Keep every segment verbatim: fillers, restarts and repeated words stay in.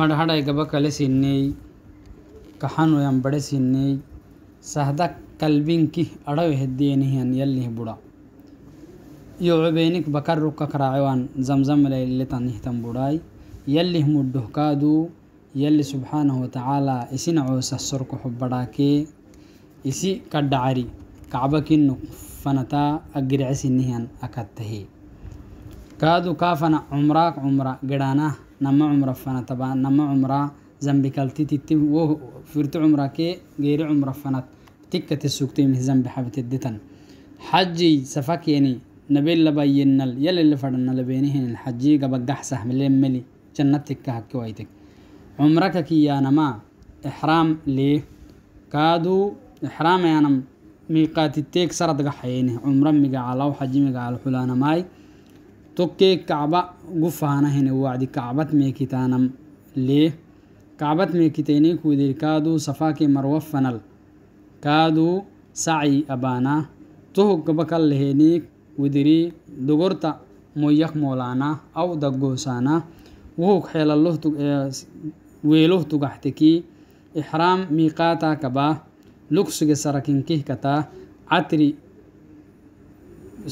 مرحلة جبا كالسيني كهانو يام بدسيني سهدا كالبين كي أراوي هديني هن يليه بودا يوعبينك بكر روكا كراعوان زمزم ليلة تنهتم بوداي يليه مده كادو يلي سبحانه وتعالى إسي نعوس السرق حبراكي إسي كدعري كعبك نفنتا أجرع سنهن أكتهي كادو كافنا عمراك عمرا قرانا نما عمرا فنتا با نما عمرا زنبكالتي تتي وو فرت عمراكي غير عمرا فنت تكت السوكتي من زنب حبت الدتن حجي سفاك يعني نبيل لبينل يلي اللي فرنا لبينهن الحجي قبق جحسه ملين ملي جنتك هكي وايتك عمرك كي يا نما إحرام ليه كادو إحرام يا نم ميقات التيك سرد قحينه عمره مجعله وحج مجعله حلانا ماي توكي كعبة قفانا هنا وعدي كعبة ميكتانم ليه كعبة ميكتيني كودي كادو صفاكي مروة فنل كادو سعي أبانا توه كبكال لهنيك ودري دغورتا مويخ مولانا أو دغوسانا وهو حيل الله تق ويله تقحتكي إحرام ميقاتا كبا لوكس جسركين كه كتا عتري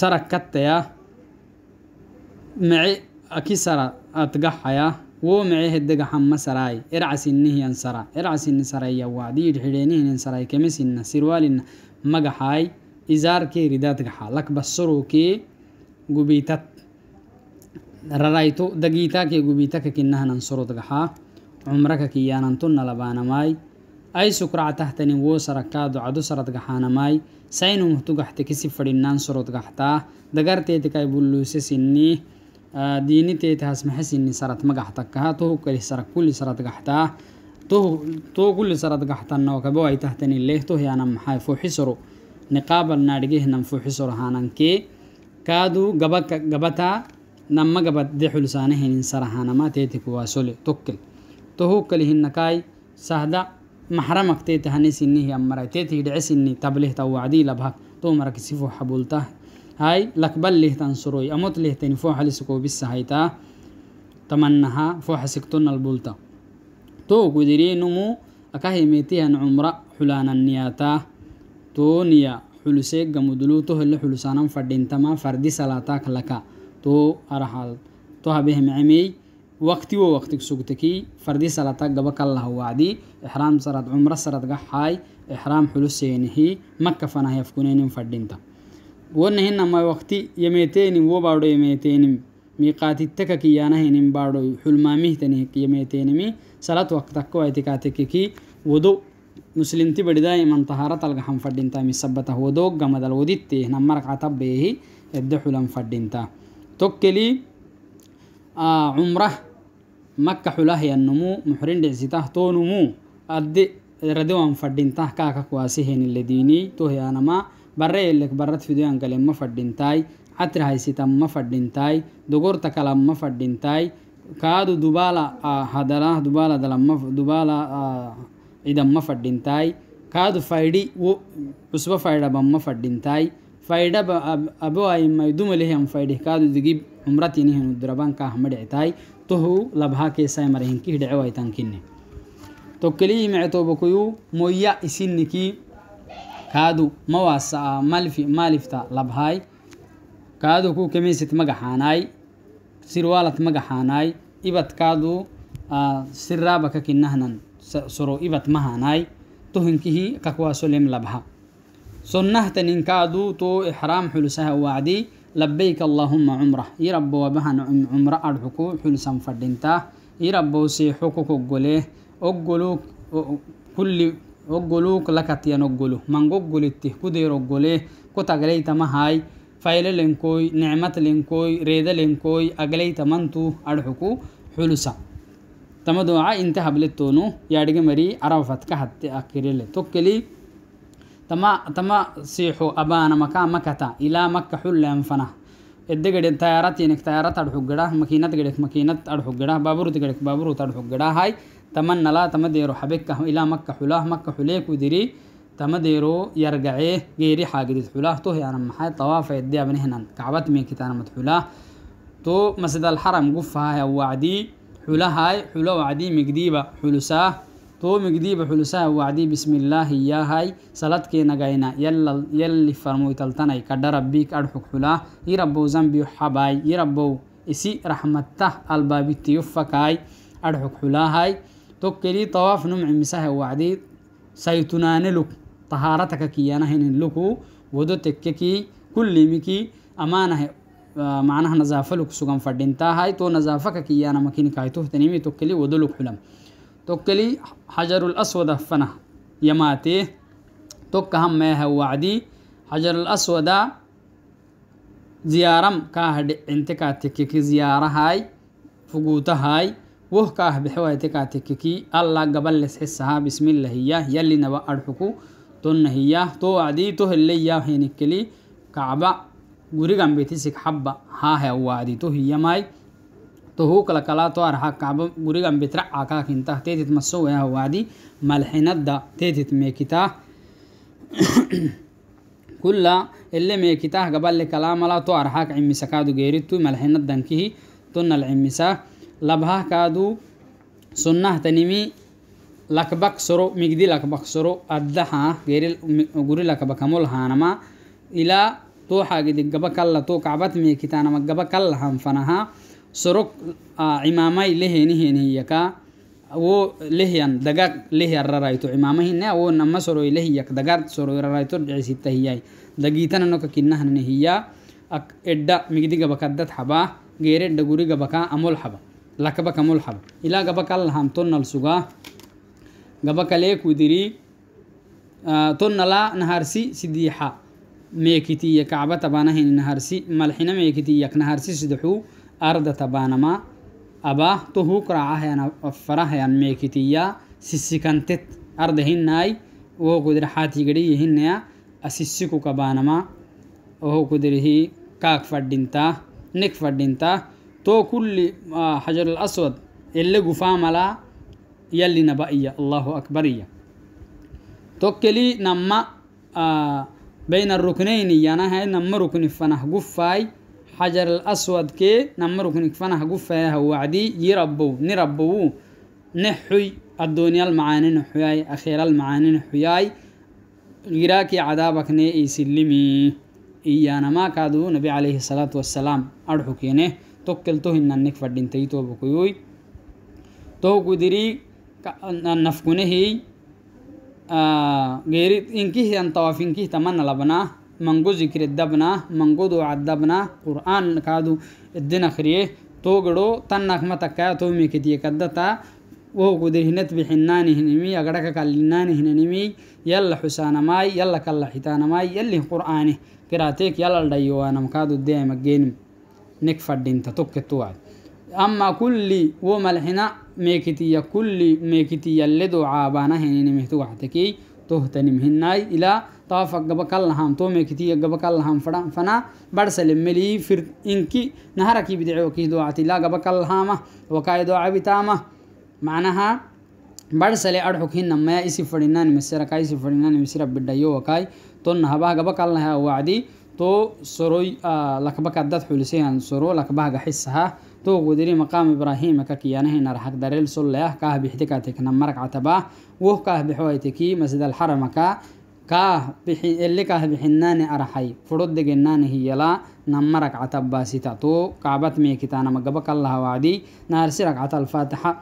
سركت يا معي أكسر أتجح يا ومعي هدجح حم سراي إرعس النهي ينسرا إرعس النسراي وعدي الحريني ينسراي كمس النسروال مجحاي إزار كي ردات جحا لك بسرو كي جبيتت ررايتو دقيتا كي جبيتك كنها ننصرو تجحا عمرك كي ينطن لبانا ماي أي سكرة تحتني وسر كادو عدو سرت جحانا ماي سينو مهتجحت كسي فرينان سرت جحتا دقرتي تكاي بولوس سني ديني تيتهاس محسني سرت مجحتك هاتو كل سرت كل سرت جحتا تو تو كل سرت جحتا نوكبوي تحتني ليه تو هي أنا محاي فوحسرو نقاب النارجيه نم فوحسرو هانن كي كادو جبك جبتها نم جبت دحول سانه نسرهانا ما تيتكوا سول توكل تو كلهن كاي سهدا محرمك تيت هنسيني يا مرا تيت يدعسني تبله تو عدي لبهك تو مرك سيفو حبولته هاي لقبل له تنصروي اموت له تنفو حلسكو بالسهايتا تمنها فو حسكتن البولتا تو قدري نمو اكاهي ميتي ان عمره حلان النياتا تو نيا حلسك جمدلو تو هل حلسانم فردين تما فردي صلاتك لك تو ارحال تو بهم عمي وقتي ووقتك سوقتكي فردي صلاتك جبك الله وعدي إحرام سرد عمره سرد قحاي إحرام حلوسينه مكة فناه يفكونين فردينتا ونهن ما وقتي يميتين وبارو يميتين ميقاتي تككيانه ينم بارو حلمامه تنه يميتين مي صلاة وقتك وعتكاتك كي ودو مسلم تي بداية من طهارة الجحم فردينتا مسبته ودو جمد الوديتي نمرك عتبه الدحلم فردينتا تكلي آه عمره مكة حلاه النمو محرين دعسته تو نمو أدي ردوان فردينته كاكا كواسهين الذيني توهي أنا ما برّي اللي كبرت في ديان كلام ما فردينتاي عتر هاي ستام ما فردينتاي دقور تكلام ما فردينتاي كادو دبالة آه هدلا دبالة دلما دبالة آه إذا ما فردينتاي كادو فايدي و أسبوع فايدا بما فردينتاي فايدا أبو أي ما يدوم لهم فايده كادو تجيب عمرتي نهن الدربان كأحمد عتاي تهو لبها كيساي مرهن كي دعوة تانكيني توكلي معتو بكيو مويا إسنكي كادو مواسع مالفي مالفتا لبهاي كادو كو كميسة مجحاناي سروالة مجحاناي إبت كادو آه سرابك كنهن سرو إبت مهاناي تهنكيه كقواسلم لبها سنهتن كادو تو إحرام حلسها وعدي لبيك اللهم عمره يرب وبهن عمره أرحكو حلسا فردينته يرب وسيحكوك قله أقولوك كل أقولوك لكتيان أقوله من قولته كدير أقوله كتغليت ما هاي فايل لنكوي نعمة لنكوي ريد لنكوي أغليت منتو أرحكو حلسا تم دعا انتهى بلتونو يارجي مري عرفت كهت أكيرل توكلي تما تما سيحو أبانا مكان مكتا إلى مكة حل أنفنا الدقيقة تيارات ينك تيارات أرحق جراه مكينات قدرك مكينات أرحق جراه بابور تقدرك بابور ترحق جراه هاي تمن لا تمديرو حبك إلى مكة حلاه مكة حليك ودري تمديرو يرجعيه غيري حاجة حلاه توه أنا محي طواف يديا من هنا كعبت ميكي أنا متحلاه تو مسجد الحرم قفها يا وعدي حلا هاي حلا وعدي مقديبة حلساه تو مقديبة حلساه وعدي بسم الله يا هاي صلاتك نجاينا يلا يلي فرموا يتلتناي كدر ربيك أرحك حلا يربو زنبي حباي يربو إسي رحمته الباب تيوفكاي أرحك حلا هاي توكلي طواف نمع مساه وعدي سيتنان لك طهارتك كيانا هن لكو ودتككي كل مكي أمانه معناها نزافة لك سجن فردينتا هاي تو نزافة كيانا مكين كايتوه تنيمي توكلي ودلك حلم توكلي حجر الأسود فنه يماتي توكهم ما هو عدي حجر الأسود زيارم كاهد انتكاتككي زيارة هاي فقوتها هاي وه كاه بحواتكاتككي الله قبل لسحسها بسم الله هي يلي نبأ أرحكو تون هي تو عدي تو اللي ياهينك لي كعبة غوريغان بيتيسك حبة ها هو عادي تو هي ماي تو هو كلا كلا تو ارها كعب غوريغان بيترع كاك انت تيتت مسو يا هو عادي ملحنت دا تيتت ميكتا كل اللي ميكتا قبل كلام لا تو ارها عمي سكادو غيرتو ملحنت دنكي تن العمسا لبها كادو سنه تنمي لكبك سرو ميغدي لكبك سرو ادها غير غوري لكبك مول هانما الى تو حاجة دي جبك الله تو كعبت مي كتانا ما جبك الله هم فناها سرق عمامي لهني هني يكا و لهين دقق له الررايتو عمامه هنا و نما سروي له يك دقق سروي الررايتو عزيته هياي دقيتنا نوك كنا هنيهيا أك إدا ميجدي جبك دت حبا غير الدجوري جبك أمول حبا لكبك أمول حبا إلا جبك الله هم تونل سجا جبك ليك ودري تونلا نهارسي سديحة ميكتي كعبة تبانه نهارسي ملحنا ميكتي يك نهارسي سدحو أرض تبانما أباه تهو كراعها أنا فرها يعني ميكتيا سسكنتت أرض هناي وهو قدر حاتي قديه هنا أسسكو كبانما وهو قدره كاك فردينتا نك فردينتا تو كل حجر الأسود اللي قفاملا يلي نبائية الله أكبرية توكلي نما آه بين الركنين يانا هاي نمر ركن فنح قفاي حجر الأسود كي نمر ركن فنح قفاي هو عدي يربو نربو نحوي الدنيا المعاني نحوي أخيرا المعاني نحوي غيراكي عذابك ني سلمي إيانا ما كادو نبي عليه الصلاة والسلام أرحكينه توكلته إن نكفر دينتي تو بكيوي تو قدري نفكنه غيرت إنكيه أن طوافينكيه تمن لبنا منجو ذكر الدبنا منجو دو عدبنا قرآن كادو الدين خيره توجدو تناك متكايا تومي كتير كدتا وهو قدر هنت بحنانه نمي أقرأك كلنانه نمي يلا حسان ماي يلا كلا حيتان ماي يلا قرآنه كراتيك يلا الديوان مكادو الدين مجنم نكفر دين تتوك التوعد أما كل وملحنا ميكتي كل ميكتي يلدو عابانه هني مهتو حتكي تهتنم هناي إلى طافق جبك اللهم تو ميكتي جبك اللهم فنا فنا برسل ملي فر إنكي نهارك بدعوة كي دعاتي لا جبك اللهامه وكاي دعاء بتامه معناها برسل أرحك هنا ما يسي فرنان مسيرة كاي يسي فرنان مسيرة بديو وكاي تنها بها جبك الله وعدي تو سروي آه لكبك عدد حلسيان سرو لكبها حسها تو قدري مقام إبراهيم ككيانه يعني نرحق دريل صلاه كاه بحتكاتك نمرك عتباه وه كاه بحويتكي مسجد الحرم كا كاه اللي كاه بحنان أرحي فرد جنان هي لا نمرك عتبا ستاتو كعبت ميكتانا مجبك الله وعدي نار سرك عت الفاتحة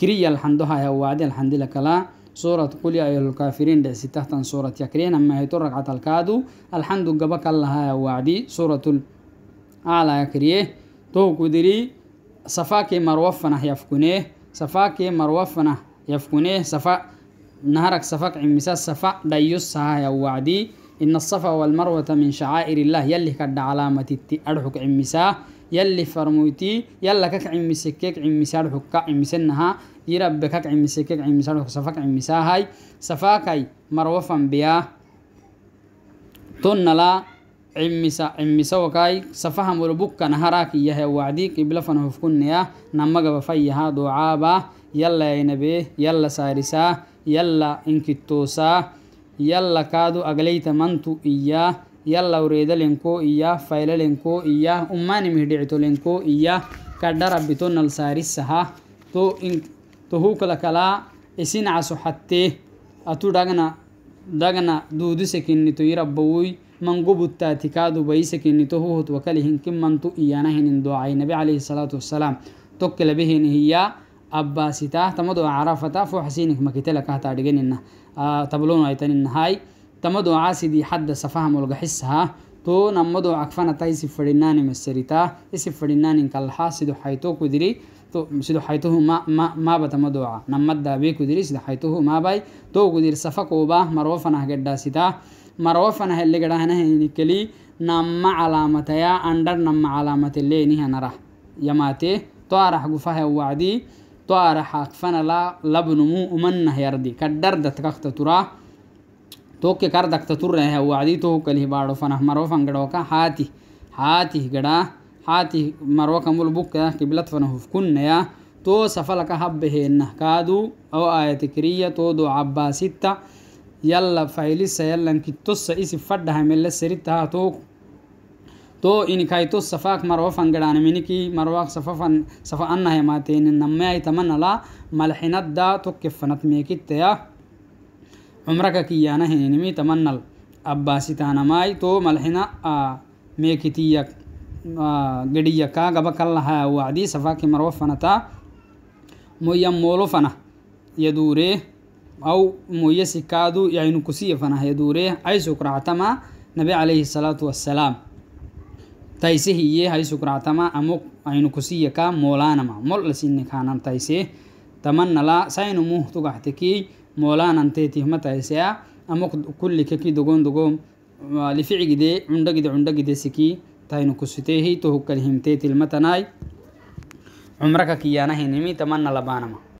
كريا الحمدها يا وعدي الحمد لله لا سورة قل يا أيها الكافرين ده ستة سورة يكرين أما هي ترك عت الكادو الحمد جبك الله يا وعدي سورة الأعلى يكريه تو قدري صفاك مروفنه يفكنه صفاك مروفنه يفكنه صفا نهرك صفاك عمسا صفا ديسها يا وعدي إن الصفا والمروة من شعائر الله يلي كد علامة أرحك عمسا يلي فرموتي يلا كك عمسكك عمسا أرحك عمسنها يربكك عمسكك عمسا أرحك صفاك عمسا هاي صفاك مروفن بيا تنلا عمسا عمسا وكاي صفهم وربك نهارك يا وعدي قبل فنهفكنيا نمغا بفيها دعابا يلا يا نبي يلا سارسا يلا انكتوسا يلا كادو اغليت منتو اياه يلا وريد لنكو اياه فايل لنكو اياه اماني مهدعتو لنكو اياه كدر بتون السارسها تو إن تهو كلا كلا إسين عسو حتى أتو دعنا دعنا دودي سكيني توي ربوي منجو بتاتي كادو بيسكيني تهو توكلهن كم من تو إيانهن الدعاء النبي عليه الصلاة والسلام توكل بهن هي أباسيته تمدو عرفته فحسينك ما كتلك هتعرجين إنه تبلون عيتين النهاي تمدو عاسدي حد سفهم والجحسها تو نمدو عكفنا تايسي فريناني مسريتا إسي فريناني كالحاسد حيتو كدري تو مسدو حيتوه ما ما ما بتمدوعة نمدا بي كدري سد حيتوه ما باي تو كدري سفكوا به مروفنا هجداسيتا مروفنا هاللي جرهنا هنيكلي نم علامة يا أندر نم علامة اللي نيه نراه يماتي تو راح جفاه وعدي تو راح عكفنا لا لبنمو ومنه يردي كدرد تكخت تراه تو के कर दक्त तुर रहे हुआ आदि तो कली बाड़ो फन हमरो फंगड़ो का हाथी हाथी गड़ा हाथी मरो कमल बुक का किबलत फन हुकुन नया तो सफल का हब है नहकादु او आयत क्रिया तो दो अब्बासिता يلا فايلس يلا ان كتس اس فد همل سرتا تو تو इन काई तो सफाक मरो फंगड़ाने मिनी की मरो सफफन सफा ان है मातेन नमय तमन ला मलहिनत दा तो किफनत में की तया عمرك كي أنا هنيمي تمنل أباسي تانماي تو ملحنا ميكتيك قديك قبك الله وعدي سفاك مروفنا تا ميم مولفنا يدوري أو ميسي كادو يعني كسي فنا يدوري أي سكر عتما نبي عليه الصلاة والسلام تايسه يه أي سكر عتما أمك يعني كسي كا مولانا ما مول سينك هنام تايسه تمنلا سين مه تقعتكي مولانا انتي متى سيا امك كل ككي دغون دغوم لفعي دي عندك دي عندك دي سكي تاينو كسيتي تو كلهم تيتي المتناي عمرك كيانا هنمي تمنى لبانما